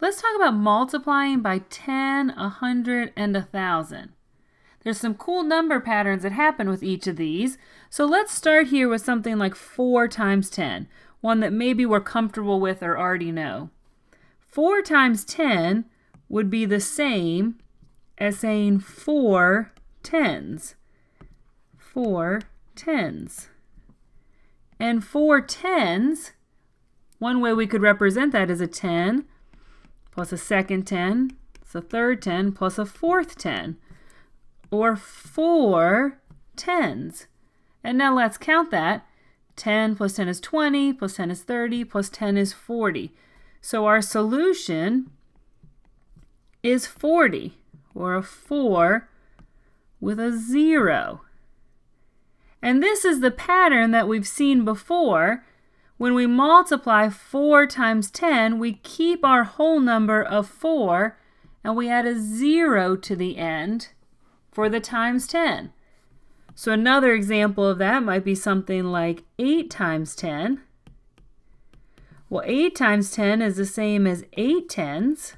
Let's talk about multiplying by 10, 100, and 1,000. There's some cool number patterns that happen with each of these. So let's start here with something like 4 times 10, one that maybe we're comfortable with or already know. 4 times 10 would be the same as saying 4 tens. 4 tens. And 4 tens, one way we could represent that is a 10 plus a second 10, it's a third 10 plus a fourth 10. Or 4 tens. And now let's count that. 10 plus 10 is 20, plus 10 is 30, plus 10 is 40. So our solution is 40, or a 4 with a 0. And this is the pattern that we've seen before. When we multiply 4 times 10, we keep our whole number of 4, and we add a 0 to the end for the times 10. So another example of that might be something like 8 times 10. Well, 8 times 10 is the same as 8 tens.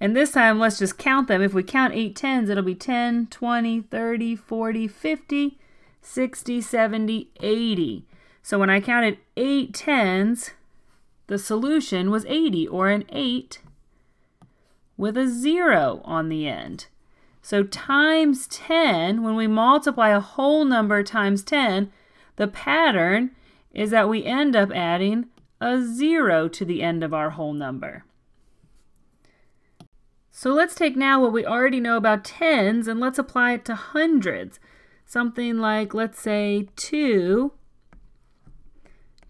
And this time, let's just count them. If we count 8 tens, it'll be 10, 20, 30, 40, 50, 60, 70, 80. So when I counted 8 tens, the solution was 80, or an 8 with a 0 on the end. So times 10, when we multiply a whole number times 10, the pattern is that we end up adding a 0 to the end of our whole number. So let's take now what we already know about tens and let's apply it to hundreds. Something like, let's say, 2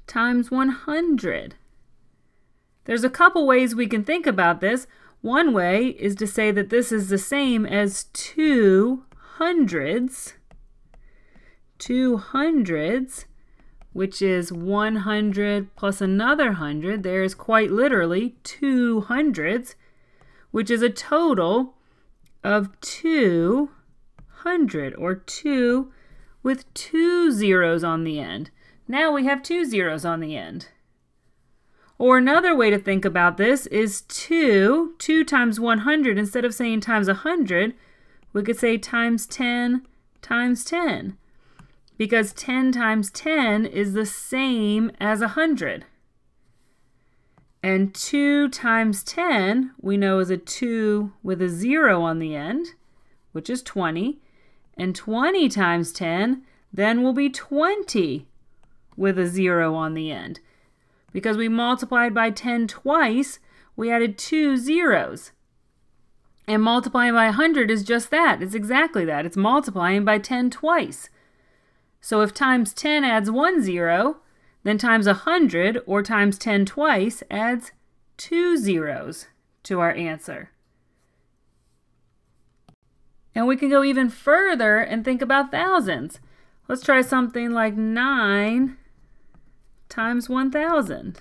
times 100. There's a couple ways we can think about this. One way is to say that this is the same as 2 hundredths. 2 hundredths, which is 100 plus another 100. There is quite literally 2 hundredths, which is a total of 200, or 2 with 2 zeros on the end. Now we have 2 zeros on the end. Or another way to think about this is 2 times 100, instead of saying times 100, we could say times 10 times 10. Because 10 times 10 is the same as 100. And 2 times 10 we know is a 2 with a 0 on the end, which is 20. And 20 times 10 then will be 20 with a 0 on the end. Because we multiplied by 10 twice, we added 2 zeros. And multiplying by 100 is just that. It's exactly that. It's multiplying by 10 twice. So if times 10 adds 1 zero, then times 100, or times 10 twice, adds 2 zeros to our answer. And we can go even further and think about thousands. Let's try something like 9 times 1,000.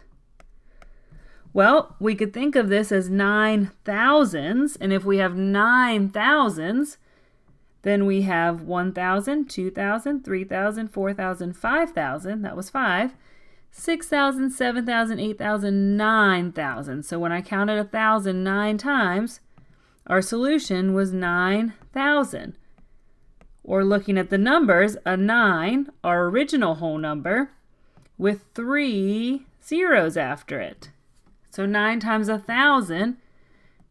Well, we could think of this as 9 thousandths, and if we have 9 thousandths, then we have 1,000, 2,000, 3,000, 4,000, 5,000, that was 5, 6,000, 7,000, 8,000, 9,000. So when I counted 1,000 9 times, our solution was 9,000. Or looking at the numbers, a 9, our original whole number, with 3 zeros after it. So 9 times 1,000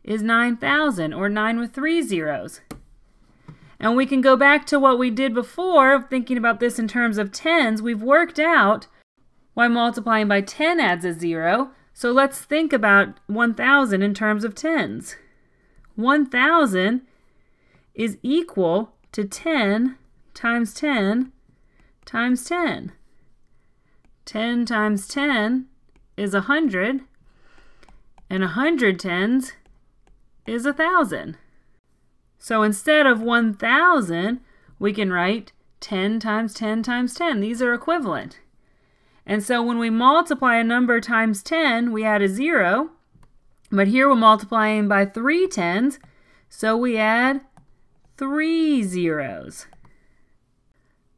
is 9,000, or 9 with 3 zeros. And we can go back to what we did before of thinking about this in terms of tens. We've worked out why multiplying by 10 adds a 0. So let's think about 1,000 in terms of tens. 1,000 is equal to 10 times 10 times 10. 10 times 10 is 100, and 100 tens is 1,000. So instead of 1,000, we can write 10 times 10 times 10. These are equivalent. And so when we multiply a number times 10, we add a 0, but here we're multiplying by 3 tens, so we add 3 zeros.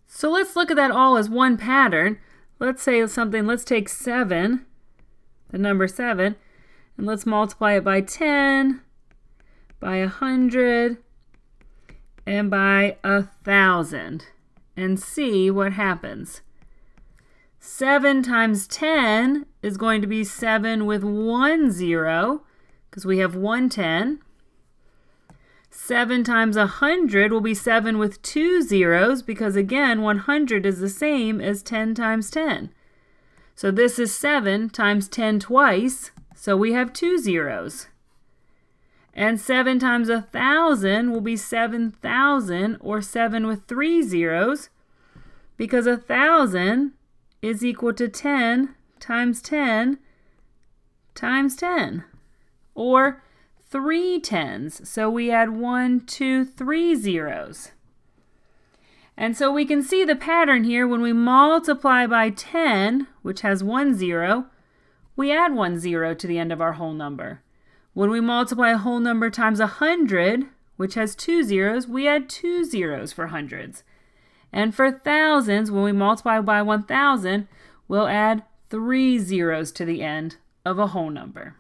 So let's look at that all as one pattern. Let's say something, let's take 7, the number 7, and let's multiply it by 10, by 100, and by 1,000, and see what happens. 7 times 10 is going to be 7 with 1 0, because we have 1 10. 7 times 100 will be 7 with 2 zeros, because again 100 is the same as 10 times 10. So this is 7 times 10 twice, so we have 2 zeros. And 7 times 1,000 will be 7,000, or 7 with 3 zeros, because 1,000 is equal to 10 times 10 times 10, or 3 tens, so we add 1, 2, 3 zeros. And so we can see the pattern here. When we multiply by 10, which has 1 0, we add 1 0 to the end of our whole number. When we multiply a whole number times 100, which has 2 zeros, we add 2 zeros for hundreds. And for thousands, when we multiply by 1,000, we'll add 3 zeros to the end of a whole number.